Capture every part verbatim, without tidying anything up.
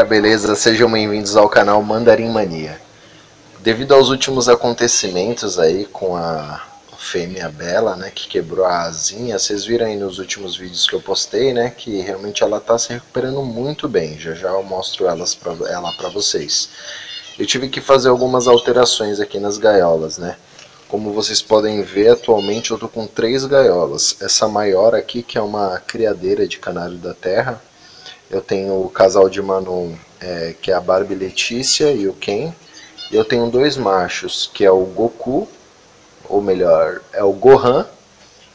galera, beleza? Sejam bem-vindos ao canal Mandarim Mania. Devido aos últimos acontecimentos aí com a fêmea Bella, né, que quebrou a asinha, vocês viram aí nos últimos vídeos que eu postei, né, que realmente ela tá se recuperando muito bem. Já já eu mostro elas pra, ela pra vocês. Eu tive que fazer algumas alterações aqui nas gaiolas, né. Como vocês podem ver, atualmente eu tô com três gaiolas. Essa maior aqui, que é uma criadeira de canário da terra. Eu tenho o casal de Manon, é, que é a Barbie Letícia e o Ken. E eu tenho dois machos, que é o Goku, ou melhor, é o Gohan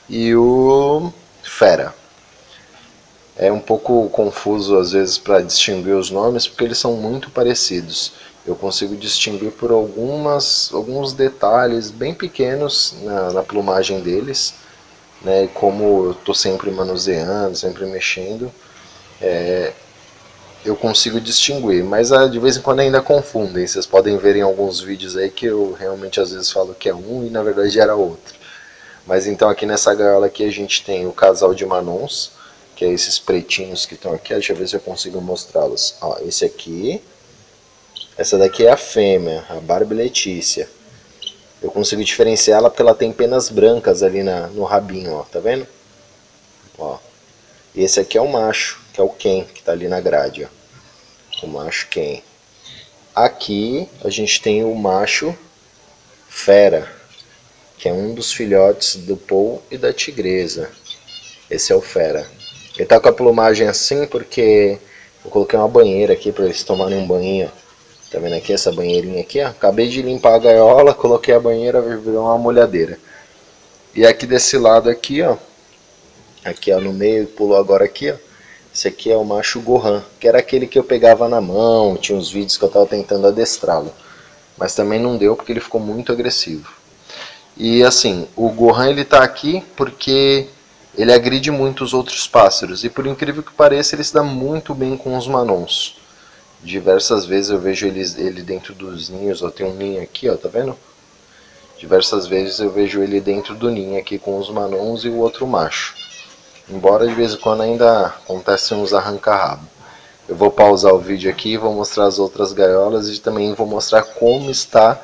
e o Fera. É um pouco confuso às vezes para distinguir os nomes, porque eles são muito parecidos. Eu consigo distinguir por algumas, alguns detalhes bem pequenos na, na plumagem deles, né, como eu estou sempre manuseando, sempre mexendo. É, eu consigo distinguir, mas de vez em quando ainda confundem. Vocês podem ver em alguns vídeos aí que eu realmente às vezes falo que é um e na verdade era outro. Mas então aqui nessa gaiola aqui a gente tem o casal de Manons, que é esses pretinhos que estão aqui. Deixa eu ver se eu consigo mostrá-los. Ó, esse aqui, essa daqui é a fêmea, a Barbie Letícia. Eu consigo diferenciar ela porque ela tem penas brancas ali na, no rabinho, ó, tá vendo? Ó. E esse aqui é o macho, que é o Ken, que está ali na grade, ó. O macho Ken. Aqui a gente tem o macho Fera, que é um dos filhotes do Pou e da Tigresa. Esse é o Fera. Ele tá com a plumagem assim porque eu coloquei uma banheira aqui para eles tomarem um banho. Tá vendo aqui essa banheirinha aqui, ó? Acabei de limpar a gaiola, coloquei a banheira, virou uma molhadeira. E aqui desse lado aqui, ó. Aqui, ó, no meio, pulou agora aqui, ó. Esse aqui é o macho Gohan, que era aquele que eu pegava na mão, tinha uns vídeos que eu estava tentando adestrá-lo. Mas também não deu porque ele ficou muito agressivo. E assim, o Gohan ele tá aqui porque ele agride muito os outros pássaros. E por incrível que pareça, ele se dá muito bem com os Manons. Diversas vezes eu vejo ele, ele dentro dos ninhos, ó, tem um ninho aqui, ó, tá vendo? Diversas vezes eu vejo ele dentro do ninho aqui com os Manons e o outro macho. Embora de vez em quando ainda acontecem uns arranca-rabo. Eu vou pausar o vídeo aqui, vou mostrar as outras gaiolas e também vou mostrar como está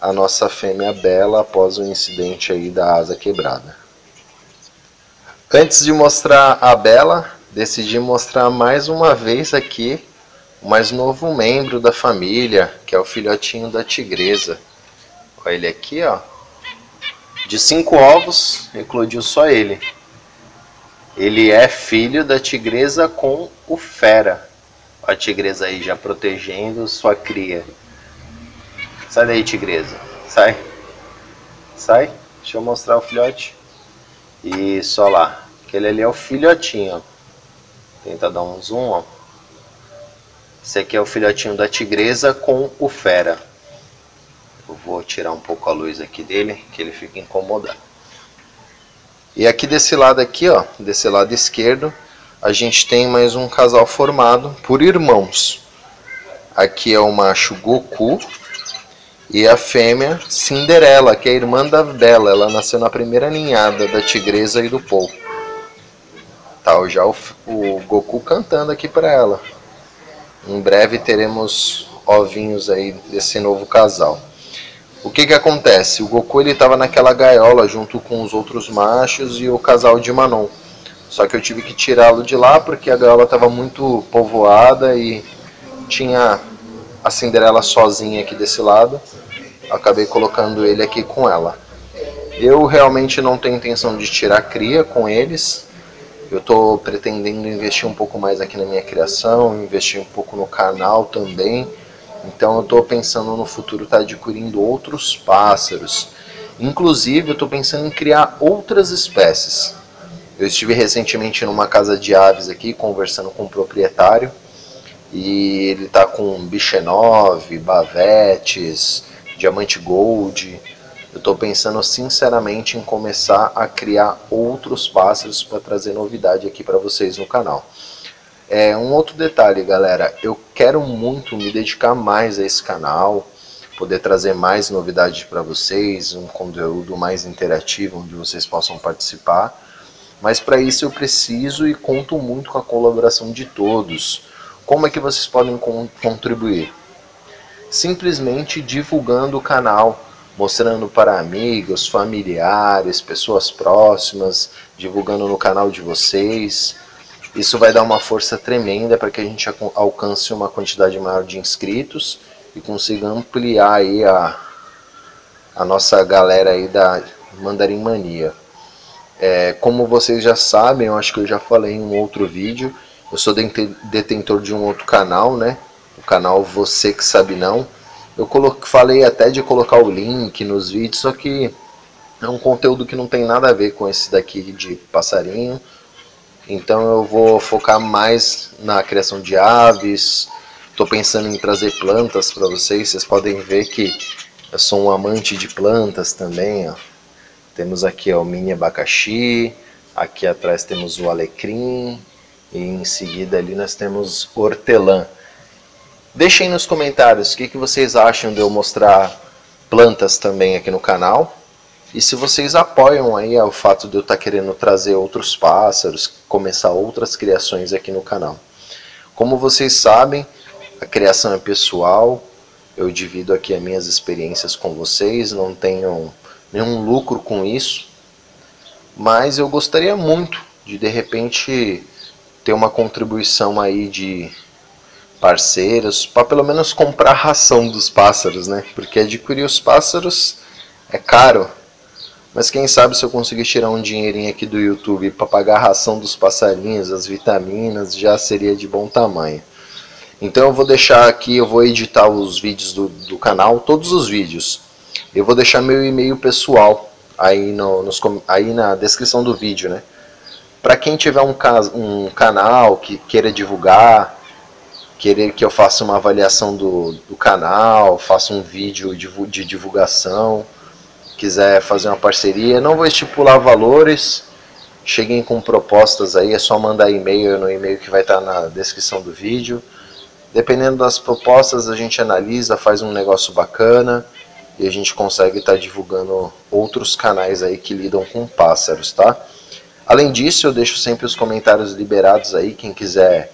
a nossa fêmea Bella após o incidente aí da asa quebrada. Antes de mostrar a Bella, decidi mostrar mais uma vez aqui o mais novo membro da família, que é o filhotinho da Tigresa. Olha ele aqui, ó. De cinco ovos, eclodiu só ele. Ele é filho da Tigresa com o Fera. Ó a Tigresa aí já protegendo sua cria. Sai daí, Tigresa. Sai. Sai. Deixa eu mostrar o filhote. Isso, ó lá. Aquele ali é o filhotinho, ó. Tenta dar um zoom, ó. Esse aqui é o filhotinho da Tigresa com o Fera. Eu vou tirar um pouco a luz aqui dele, que ele fica incomodado. E aqui desse lado aqui, ó, desse lado esquerdo, a gente tem mais um casal formado por irmãos. Aqui é o macho Goku e a fêmea Cinderela, que é a irmã da Bella. Ela nasceu na primeira ninhada da Tigresa e do Pou. Tá, já o, o Goku cantando aqui pra ela. Em breve teremos ovinhos aí desse novo casal. O que que acontece? O Goku ele estava naquela gaiola junto com os outros machos e o casal de Manon. Só que eu tive que tirá-lo de lá porque a gaiola estava muito povoada e tinha a Cinderela sozinha aqui desse lado. Eu acabei colocando ele aqui com ela. Eu realmente não tenho intenção de tirar cria com eles. Eu estou pretendendo investir um pouco mais aqui na minha criação, investir um pouco no canal também. Então eu estou pensando no futuro estar tá adquirindo outros pássaros. Inclusive eu estou pensando em criar outras espécies. Eu estive recentemente numa casa de aves aqui, conversando com o proprietário. E ele está com bichenove, bavetes, diamante gold. Eu estou pensando sinceramente em começar a criar outros pássaros para trazer novidade aqui para vocês no canal. É, um outro detalhe, galera, eu quero muito me dedicar mais a esse canal, poder trazer mais novidades para vocês, um conteúdo mais interativo, onde vocês possam participar, mas para isso eu preciso e conto muito com a colaboração de todos. Como é que vocês podem contribuir? Simplesmente divulgando o canal, mostrando para amigos, familiares, pessoas próximas, divulgando no canal de vocês. Isso vai dar uma força tremenda para que a gente alcance uma quantidade maior de inscritos e consiga ampliar aí a, a nossa galera aí da Mandarim Mania. É, como vocês já sabem, eu acho que eu já falei em um outro vídeo, eu sou detentor de um outro canal, né? O canal Você Que Sabe Não. Eu coloquei, falei até de colocar o link nos vídeos, só que é um conteúdo que não tem nada a ver com esse daqui de passarinho. Então eu vou focar mais na criação de aves. Estou pensando em trazer plantas para vocês. Vocês podem ver que eu sou um amante de plantas também. Ó. Temos aqui ó, o mini abacaxi. Aqui atrás temos o alecrim. E em seguida ali nós temos hortelã. Deixem nos comentários o que, que vocês acham de eu mostrar plantas também aqui no canal. E se vocês apoiam aí o fato de eu estar querendo trazer outros pássaros, começar outras criações aqui no canal. Como vocês sabem, a criação é pessoal. Eu divido aqui as minhas experiências com vocês, não tenho nenhum lucro com isso. Mas eu gostaria muito de, de repente, ter uma contribuição aí de parceiros, para pelo menos comprar a ração dos pássaros, né? Porque adquirir os pássaros é caro, mas quem sabe se eu conseguir tirar um dinheirinho aqui do YouTube para pagar a ração dos passarinhos, as vitaminas, já seria de bom tamanho. Então eu vou deixar aqui, eu vou editar os vídeos do, do canal, todos os vídeos. Eu vou deixar meu e-mail pessoal aí, no, nos, aí na descrição do vídeo, né? Para quem tiver um, um canal que queira divulgar, querer que eu faça uma avaliação do, do canal, faça um vídeo de divulgação, quiser fazer uma parceria, não vou estipular valores, cheguem com propostas aí, é só mandar e-mail no e-mail que vai estar na descrição do vídeo. Dependendo das propostas, a gente analisa, faz um negócio bacana e a gente consegue estar divulgando outros canais aí que lidam com pássaros, tá? Além disso, eu deixo sempre os comentários liberados aí, quem quiser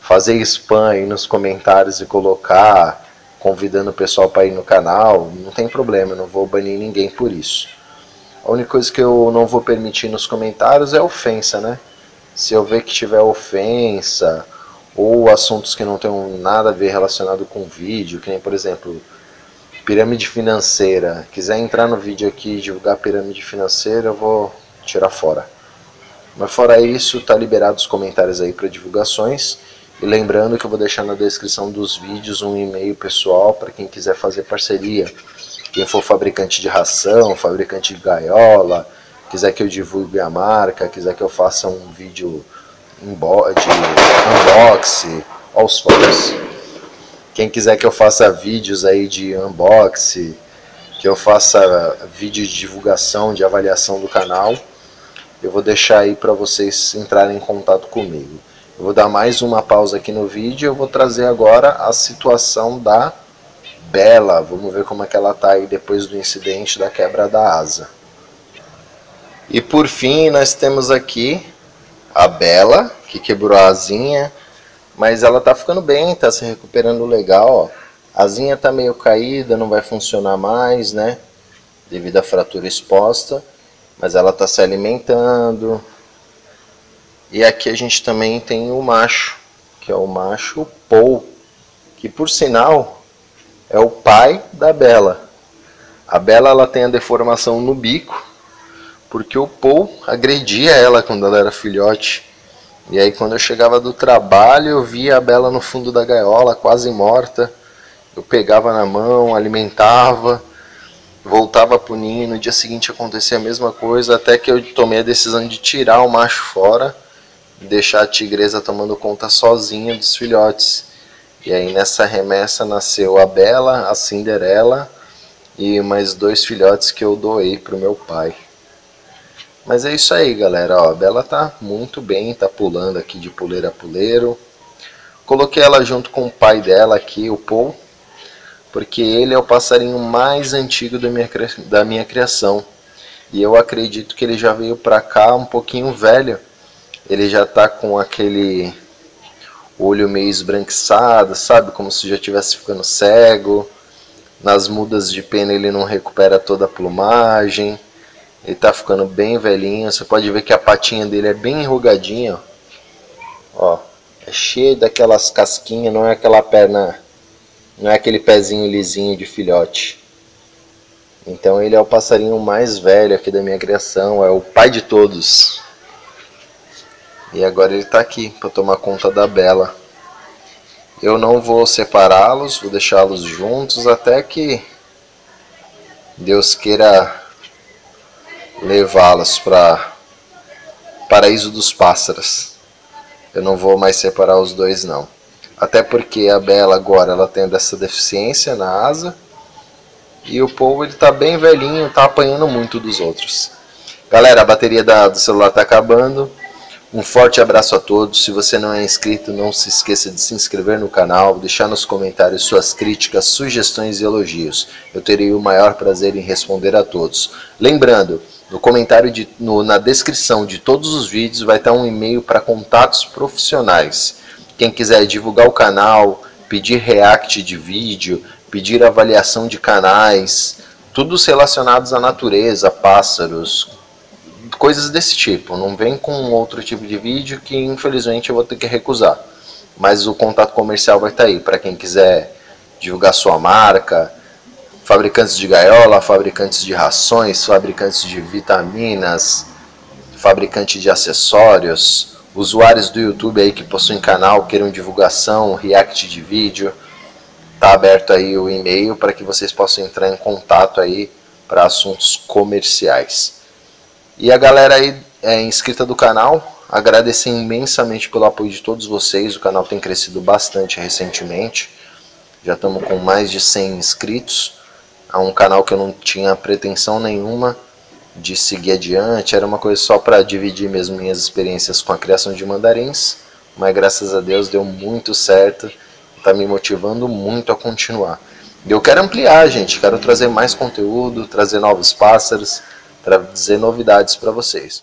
fazer spam aí nos comentários e colocar, convidando o pessoal para ir no canal, não tem problema, eu não vou banir ninguém por isso. A única coisa que eu não vou permitir nos comentários é ofensa, né? Se eu ver que tiver ofensa, ou assuntos que não tenham nada a ver relacionado com o vídeo, que nem, por exemplo, pirâmide financeira. Quiser entrar no vídeo aqui e divulgar pirâmide financeira, eu vou tirar fora. Mas fora isso, tá liberado os comentários aí para divulgações. E lembrando que eu vou deixar na descrição dos vídeos um e-mail pessoal para quem quiser fazer parceria. Quem for fabricante de ração, fabricante de gaiola, quiser que eu divulgue a marca, quiser que eu faça um vídeo de unboxing, aos fãs. Quem quiser que eu faça vídeos aí de unboxing, que eu faça vídeo de divulgação, de avaliação do canal, eu vou deixar aí para vocês entrarem em contato comigo. Eu vou dar mais uma pausa aqui no vídeo, eu vou trazer agora a situação da Bella. Vamos ver como é que ela tá aí depois do incidente da quebra da asa. E por fim, nós temos aqui a Bella, que quebrou a asinha, mas ela tá ficando bem, tá se recuperando legal, ó. A asinha tá meio caída, não vai funcionar mais, né? Devido à fratura exposta, mas ela tá se alimentando. E aqui a gente também tem o macho, que é o macho Pou, que por sinal é o pai da Bella. A Bella ela tem a deformação no bico, porque o Pou agredia ela quando ela era filhote. E aí quando eu chegava do trabalho, eu via a Bella no fundo da gaiola, quase morta. Eu pegava na mão, alimentava, voltava pro ninho, no dia seguinte acontecia a mesma coisa, até que eu tomei a decisão de tirar o macho fora, deixar a tigresa tomando conta sozinha dos filhotes. E aí nessa remessa nasceu a Bella, a Cinderela e mais dois filhotes que eu doei pro meu pai. Mas é isso aí, galera. Ó, a Bella tá muito bem, tá pulando aqui de puleiro a puleiro. Coloquei ela junto com o pai dela aqui, o Pou, porque ele é o passarinho mais antigo da minha, da minha criação. E eu acredito que ele já veio pra cá um pouquinho velho. Ele já tá com aquele o olho meio esbranquiçado, sabe? Como se já estivesse ficando cego. Nas mudas de pena ele não recupera toda a plumagem. Ele tá ficando bem velhinho. Você pode ver que a patinha dele é bem enrugadinha. Ó, é cheio daquelas casquinhas, não é aquela perna... Não é aquele pezinho lisinho de filhote. Então ele é o passarinho mais velho aqui da minha criação. É o pai de todos. E agora ele tá aqui para tomar conta da Bella. Eu não vou separá-los, vou deixá-los juntos até que Deus queira levá-los para o paraíso dos pássaros. Eu não vou mais separar os dois, não. Até porque a Bella agora ela tem essa deficiência na asa. E o Pou ele tá bem velhinho, tá apanhando muito dos outros. Galera, a bateria da, do celular tá acabando. Um forte abraço a todos. Se você não é inscrito, não se esqueça de se inscrever no canal, deixar nos comentários suas críticas, sugestões e elogios. Eu terei o maior prazer em responder a todos. Lembrando, no comentário de, no, na descrição de todos os vídeos vai estar um e-mail para contatos profissionais. Quem quiser divulgar o canal, pedir react de vídeo, pedir avaliação de canais, todos relacionados à natureza, pássaros, coisas desse tipo. Não vem com outro tipo de vídeo que infelizmente eu vou ter que recusar. Mas o contato comercial vai estar aí para quem quiser divulgar sua marca, fabricantes de gaiola, fabricantes de rações, fabricantes de vitaminas, fabricante de acessórios, usuários do YouTube aí que possuem canal, queiram divulgação, react de vídeo. Tá aberto aí o e-mail para que vocês possam entrar em contato aí para assuntos comerciais. E a galera aí é inscrita do canal, agradecer imensamente pelo apoio de todos vocês. O canal tem crescido bastante recentemente, já estamos com mais de cem inscritos. É um canal que eu não tinha pretensão nenhuma de seguir adiante, era uma coisa só para dividir mesmo minhas experiências com a criação de mandarins, mas graças a Deus deu muito certo, está me motivando muito a continuar. E eu quero ampliar, gente, quero trazer mais conteúdo, trazer novos pássaros, trazer novidades para vocês.